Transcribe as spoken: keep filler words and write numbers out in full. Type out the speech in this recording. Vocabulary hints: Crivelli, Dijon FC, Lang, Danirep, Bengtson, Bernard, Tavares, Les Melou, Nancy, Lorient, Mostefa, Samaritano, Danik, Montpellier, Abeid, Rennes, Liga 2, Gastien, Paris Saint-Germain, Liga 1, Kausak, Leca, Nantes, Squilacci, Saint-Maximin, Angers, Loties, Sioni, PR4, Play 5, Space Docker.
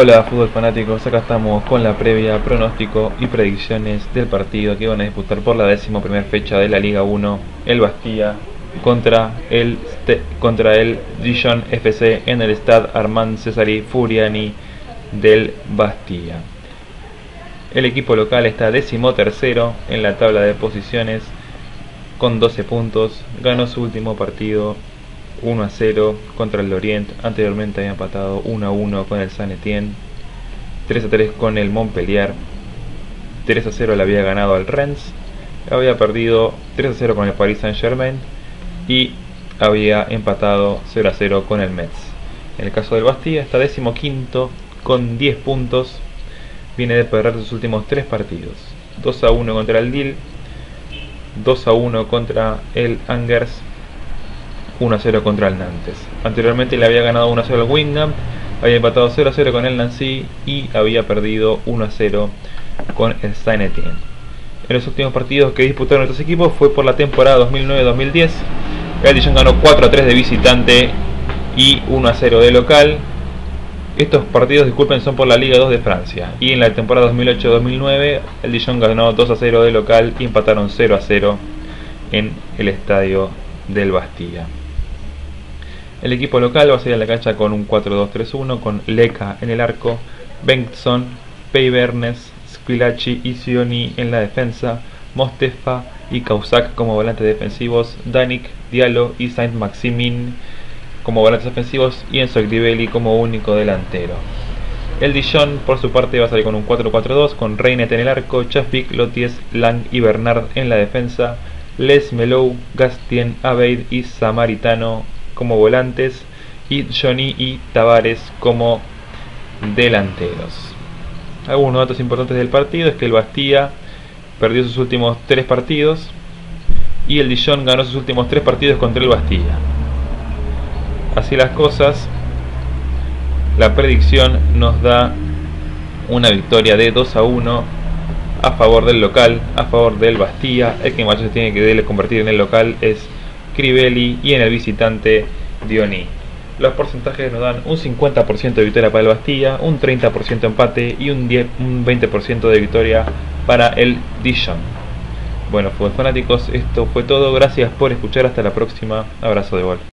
Hola fútbol fanáticos, acá estamos con la previa, pronóstico y predicciones del partido que van a disputar por la décima primera fecha de la Liga uno, el Bastia contra el, contra el Dijon F C en el Stade Armand Cesari Furiani del Bastia. El equipo local está decimotercero en la tabla de posiciones con doce puntos, ganó su último partido uno a cero contra el Lorient, anteriormente había empatado uno a uno con el Saint-Étienne, tres a tres con el Montpellier, tres a cero le había ganado al Rennes, había perdido tres a cero con el Paris Saint-Germain y había empatado cero a cero con el Metz. En el caso del Bastia está decimoquinto con diez puntos, viene de perder sus últimos tres partidos, dos a uno contra el Lille, dos a uno contra el Angers, uno a cero contra el Nantes. Anteriormente le había ganado uno a cero al Guingamp, había empatado cero a cero con el Nancy y había perdido uno a cero con el Saint-Étienne. En los últimos partidos que disputaron estos equipos fue por la temporada dos mil nueve dos mil diez. El Dijon ganó cuatro a tres de visitante y uno a cero de local. Estos partidos, disculpen, son por la Liga dos de Francia. Y en la temporada dos mil ocho dos mil nueve el Dijon ganó dos a cero de local y empataron cero a cero en el estadio del Bastia. El equipo local va a salir a la cancha con un cuatro dos tres uno con Leca en el arco, Bengtson, Pei Bernes, Squilacci y Sioni en la defensa, Mostefa y Kausak como volantes defensivos, Danik, Diallo y Saint-Maximin como volantes ofensivos y Enzo Grivelli como único delantero. El Dijon por su parte va a salir con un cuatro cuatro dos con Reinet en el arco, Chaspik, Loties, Lang y Bernard en la defensa, Les Melou, Gastien, Abeid y Samaritano como volantes y Johnny y Tavares como delanteros. Algunos datos importantes del partido es que el Bastia perdió sus últimos tres partidos y el Dijon ganó sus últimos tres partidos contra el Bastia. Así las cosas, la predicción nos da una victoria de dos a uno a favor del local, a favor del Bastia. El que mayor se tiene que convertir en el local es Crivelli y en el visitante Dioni. Los porcentajes nos dan un cincuenta por ciento de victoria para el Bastia, un treinta por ciento empate y un, diez, un veinte por ciento de victoria para el Dijon. Bueno, fútbol fanáticos, esto fue todo. Gracias por escuchar. Hasta la próxima. Abrazo de gol.